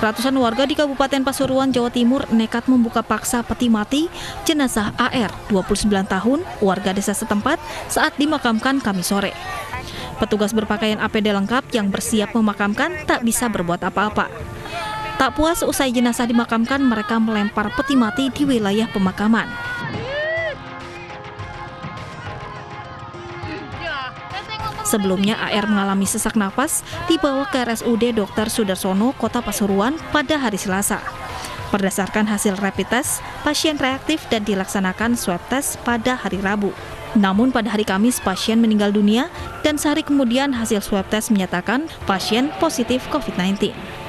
Ratusan warga di Kabupaten Pasuruan, Jawa Timur nekat membuka paksa peti mati jenazah AR, 29 tahun, warga desa setempat saat dimakamkan Kamis sore. Petugas berpakaian APD lengkap yang bersiap memakamkan tak bisa berbuat apa-apa. Tak puas usai jenazah dimakamkan, mereka melempar peti mati di wilayah pemakaman. Sebelumnya AR mengalami sesak napas, dibawa ke RSUD Dr. Sudarsono, Kota Pasuruan pada hari Selasa. Berdasarkan hasil rapid test, pasien reaktif dan dilaksanakan swab test pada hari Rabu. Namun pada hari Kamis pasien meninggal dunia dan sehari kemudian hasil swab test menyatakan pasien positif COVID-19.